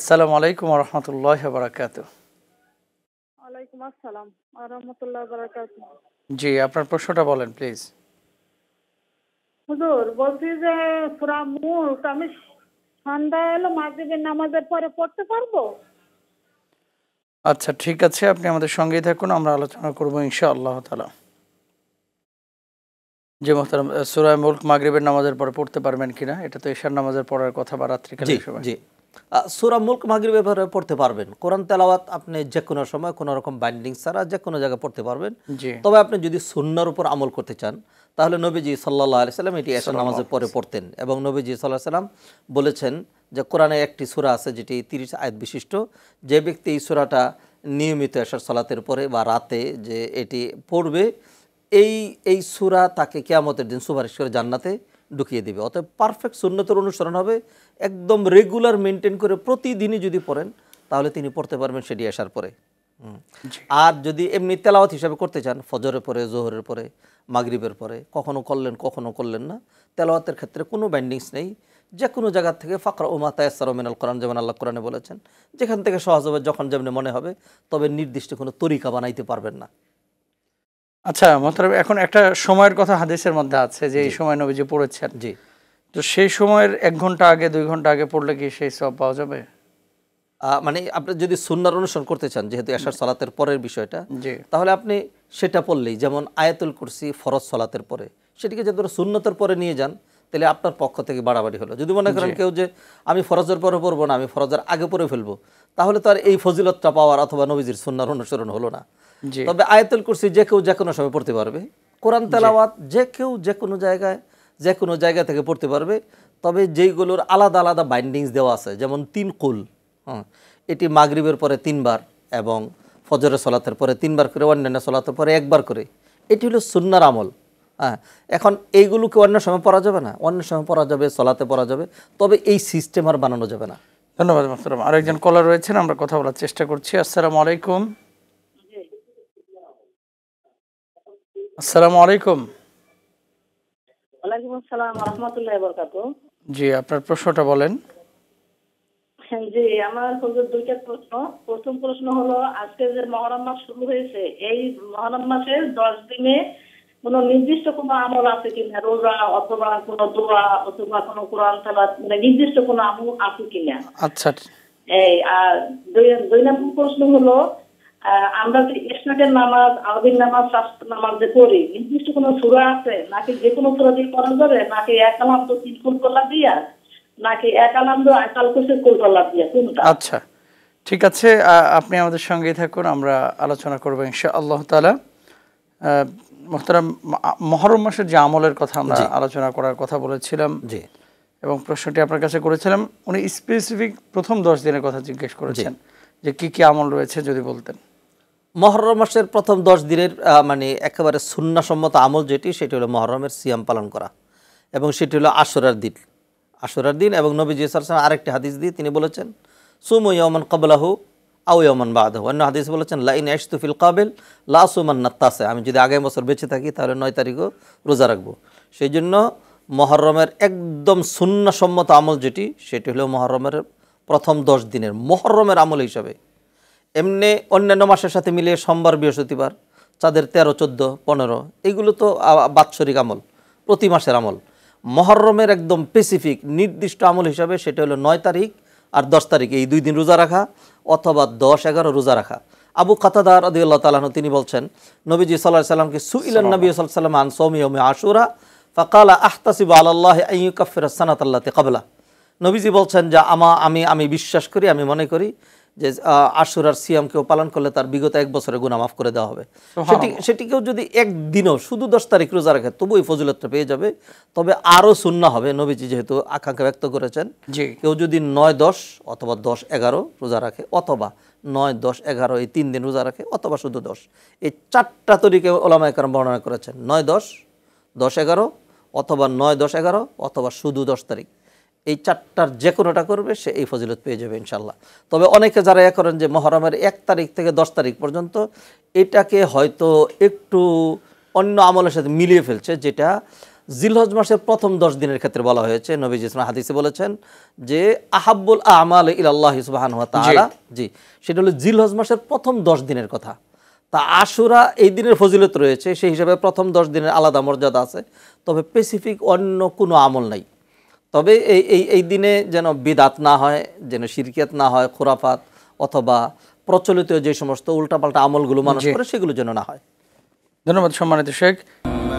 আসসালামু আলাইকুম ওয়া রাহমাতুল্লাহি ওয়া বারাকাতুহু। ওয়া আলাইকুম আসসালাম ওয়া রাহমাতুল্লাহি ওয়া বারাকাতুহু। জি, আপনার প্রশ্নটা বলেন প্লিজ। হুজুর বলছি যে সূরা মুলক আমি সন্ধ্যাবেলা মাগরিবের নামাজের পরে পড়তে পারবো? আচ্ছা ঠিক আছে, আপনি আমাদের সঙ্গেই থাকুন, আমরা আলোচনা করব ইনশাআল্লাহ তাআলা। জি মোহতারাম, সূরা মুলক মাগরিবের নামাজের পরে পড়তে পারবেন কিনা? এটা তো এশার নামাজের পড়ার কথা বা রাত্রিকালের সময়। জি, সূরা মুলক মাগরিবের পরে পড়তে পারবেন। কোরআন তেলাওয়াত আপনি যে কোনো সময় কোনো রকম বাইন্ডিং ছাড়া যে কোনো জায়গায় পড়তে পারবেন। তবে আপনি যদি সুন্নাহর উপর আমল করতে চান তাহলে নবীজি সাল্লাল্লাহু আলাইহি সাল্লাম এটি এশার নামাজের পরে পড়তেন, এবং নবীজি সাল্লাল্লাহু আলাইহি সাল্লাম বলেছেন যে কোরআনে একটি সূরা আছে যেটি 30 আয়াত বিশিষ্ট, যে ব্যক্তি এই সূরাটা নিয়মিত এশার সালাতের পরে বা রাতে যে এটি পড়বে এই সূরা তাকে কিয়ামতের দিন সুপারিশ করে জান্নাতে ঢুকিয়ে দেবে। অতএব পারফেক্ট সুন্নতের অনুসরণ হবে, একদম রেগুলার মেনটেন করে প্রতিদিনই যদি পড়েন তাহলে তিনি পড়তে পারবেন সেটি আসার পরে। আর যদি এমনি তেলাওয়াত হিসাবে করতে চান ফজরের পরে, জোহরের পরে, মাগরিবের পরে, কখনো করলেন কখনো করলেন না, তেলাওয়াতের ক্ষেত্রে কোনো বাইন্ডিংস নেই। যে কোনো জায়গা থেকে ফাকরা ওমা তায়াসসার মিনাল কোরআন, যেমন আল্লাহ কোরআনে বলেছেন, যেখান থেকে সহজ হবে যখন যেমনি মনে হবে, তবে নির্দিষ্ট কোনো তরিকা বানাইতে পারবেন না। আচ্ছা মোহতারম, এখন একটা সময়ের কথা হাদিসের মধ্যে আছে যে এই সময় নবীজি পড়েছেন। জি, তো সেই সময়ের 1 ঘন্টা আগে 2 ঘন্টা আগে পড়লে কি সেই সওয়াব পাওয়া যাবে? মানে আপনি যদি সুন্নাহর অনুসরণ করতে চান, যেহেতু এশার সালাতের পরের বিষয়টা, তাহলে আপনি সেটা পড়লেই, যেমন আয়াতুল কুরসি ফরজ সালাতের পরে, সেটিকে যদি সুন্নতের পরে নিয়ে যান তাহলে আপনার পক্ষ থেকে বাড়াবাড়ি হলো। যদি মনে করেন কেউ যে আমি ফরজের পরে পড়বো না, আমি ফরজের আগে পরে ফেলবো, তাহলে তো আর এই ফজিলতটা পাওয়ার অথবা নবীজির সুন্নাহর অনুসরণ হলো না। তবে আয়াতুল কুরসি যে কেউ যে কোনো সময় পড়তে পারবে, কোরআন তেলাওয়াত যে কেউ যে কোনো জায়গা থেকে পড়তে পারবে। তবে যেইগুলোর আলাদা আলাদা বাইন্ডিংস দেওয়া আছে, যেমন 3 কুল, এটি মাগরিবের পরে 3বার এবং ফজরের সলাতের পরে 3বার করে, অন্যান্য সলাতের পরে 1বার করে, এটি হলো সুন্নাহর আমল। এখন এইগুলোকে অন্য সময় পড়া যাবে না, অন্য সময় পড়া যাবে, সলাতে পড়া যাবে, তবে এই সিস্টেম আর বানানো যাবে না। ধন্যবাদ মোহতারম। আরেকজন কলার রয়েছেন, আমরা কথা বলার চেষ্টা করছি। আসসালামু আলাইকুম। আসসালামু আলাইকুম। ওয়ালাইকুম আসসালাম ওয়া রাহমাতুল্লাহি ওয়া বারাকাতুহু। জি, আপনার প্রশ্নটা বলেন। জি, আমার হুজুর 2টা প্রশ্ন। প্রথম প্রশ্ন হলো, আজকে যে মুহররম মাস শুরু হয়েছে, এই মুহররম মাসের 10 দিনে কোনো নির্দিষ্ট কোনো আমল আছে কিনা, রোজা অথবা কোনো দোয়া অথবা কোনো কোরআন তেলাওয়াত, নির্দিষ্ট কোনো আমল আছে কিনা? আচ্ছা, এই আর দুই নম্বর প্রশ্ন হলো, আমরা যে ইশরাকের নামাজ, আরবির নামাজ, শাস্ত্র নামাজ যে করি, নির্দিষ্ট কোনো সূরা আছে নাকি যে কোনো সূরা দিয়ে করা যাবে, নাকি এক আলাম তো 3 কুল কলা দিয়া, নাকি এক আলাম তো আকাল কুসের কুল কলা দিয়া, কোনটা? আচ্ছা ঠিক আছে, আপনি আমাদের সঙ্গেই থাকুন, আমরা আলোচনা করব ইনশাআল্লাহ তাআলা। মোহতারাম, মুহররম মাসের যে আমলের কথা আমরা আলোচনা করার কথা বলেছিলাম, জি, এবং প্রশ্নটি আপনার কাছে করেছিলাম, উনি স্পেসিফিক প্রথম 10 দিনের কথা জিজ্ঞেস করেছেন যে কি কি আমল রয়েছে, যদি বলতেন। মুহররম মাসের প্রথম 10 দিনের মানে একেবারে সুন্নাহসম্মত আমল যেটি, সেটি হলো মুহররমের সিয়াম পালন করা, এবং সেটি হলো আশুরার দিন। এবং নবীজি সাল্লাল্লাহু আলাইহি ওয়াসাল্লাম আরেকটি হাদিস দিয়ে তিনি বলেছেন সুমু ইয়ামান ক্বাবলাহু আও ইয়ামান বা'দাহু। অন্য হাদিস বলেছেন লা ইন ইশতু ফিল ক্বাবিল লা আসুমান্না তাসা, আমি যদি আগামী বছর বেঁচে থাকি তাহলে 9 তারিখও রোজা রাখবো। সেই জন্য মুহররমের একদম সুন্নাহসম্মত আমল যেটি, সেটি হলো মুহররমের প্রথম 10 দিনের মুহররমের আমল হিসাবে। এমনি অন্যান্য মাসের সাথে মিলিয়ে সোমবার, বৃহস্পতিবার, চাঁদের 13, 14, 15, এইগুলো তো বাৎসরিক আমল, প্রতি মাসের আমল। মুহররমের একদম স্পেসিফিক নির্দিষ্ট আমল হিসাবে সেটা হলো 9 তারিখ আর 10 তারিখ, এই 2 দিন রোজা রাখা অথবা 10-11 রোজা রাখা। আবু কাতাদা রাদিয়াল্লাহু তাআলা আনহু তিনি বলছেন, নবীজি সাল্লাল্লাহু আলাইহি সাল্লামকে সুইলান নবী সাল্লাল্লাহু আলাইহি সাল্লাম আন সাওমি ইয়াউমি আশুরা ফাকালা আহতাসিবু আলাল্লাহি আন ইউকাফিরা সানাতা আল্লাতি ক্বাবলা। নবীজি বলছেন যে আমি বিশ্বাস করি, আমি মনে করি যে আশুরার সিয়াম কেউ পালন করলে তার বিগত 1 বছরের গুনাহ মাফ করে দেওয়া হবে। সেটিকেও যদি একদিনও শুধু 10 তারিখ রোজা রাখে তবু এই ফজিলতটা পেয়ে যাবে, তবে আরও সুন্নাহ হবে। নবীজি যেহেতু আকাঙ্ক্ষা ব্যক্ত করেছেন, কেউ যদি 9-10 অথবা 10-11 রোজা রাখে, অথবা 9-10-11 এই 3 দিন রোজা রাখে, অথবা শুধু 10, এই 4টা তরিকে ওলামায়ে কেরাম বর্ণনা করেছেন, 9-10, 10-11 অথবা 9-10-11 অথবা শুধু 10 তারিখ, এই 4টার যে কোনোটা করবে সে এই ফজিলত পেয়ে যাবে ইনশাআল্লাহ। তবে অনেকে যারা করেন যে মুহররমের 1 তারিখ থেকে 10 তারিখ পর্যন্ত, এটাকে হয়তো একটু অন্য আমলের সাথে মিলিয়ে ফেলছে, যেটা জিলহজ মাসের প্রথম 10 দিনের ক্ষেত্রে বলা হয়েছে, নবীজি হাদিসে বলেছেন যে আহাব্বুল আমাল ইলাল্লাহি সুবহানাহু ওয়া তাআলা, জি সেটা হলো জিলহজ মাসের প্রথম 10 দিনের কথা। তা আশুরা এই দিনের ফজিলত রয়েছে, সেই হিসাবে প্রথম 10 দিনের আলাদা মর্যাদা আছে, তবে স্পেসিফিক অন্য কোনো আমল নাই। তবে এই দিনে যেন বিদাত না হয়, যেন শিরকিয়াত না হয়, খুরাফাত অথবা প্রচলিত যে সমস্ত উল্টাপাল্টা আমলগুলো মানুষ করে সেগুলো যেন না হয়। ধন্যবাদ সম্মানিত শেখ।